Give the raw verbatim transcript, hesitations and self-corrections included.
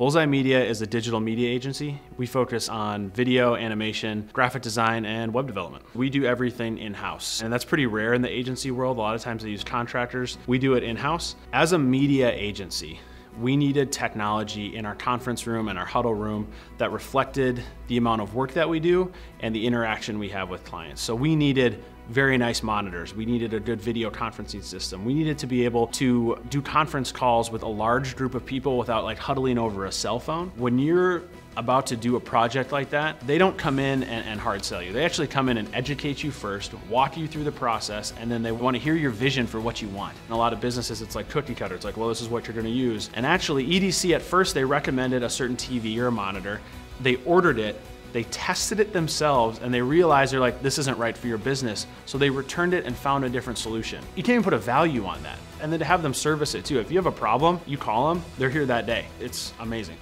Bullseye Media is a digital media agency. We focus on video, animation, graphic design, and web development. We do everything in-house, and that's pretty rare in the agency world. A lot of times they use contractors. We do it in-house. As a media agency, we needed technology in our conference room and our huddle room that reflected the amount of work that we do and the interaction we have with clients. So we needed very nice monitors. We needed a good video conferencing system. We needed to be able to do conference calls with a large group of people without like huddling over a cell phone. When you're about to do a project like that, they don't come in and, and hard sell you. They actually come in and educate you first, walk you through the process, and then they want to hear your vision for what you want. In a lot of businesses, it's like cookie cutter. It's like, well, this is what you're going to use. And actually, E D C at first, they recommended a certain T V or a monitor. They ordered it. They tested it themselves and they realized they're like, this isn't right for your business. So they returned it and found a different solution. You can't even put a value on that. And then to have them service it too. If you have a problem, you call them, they're here that day. It's amazing.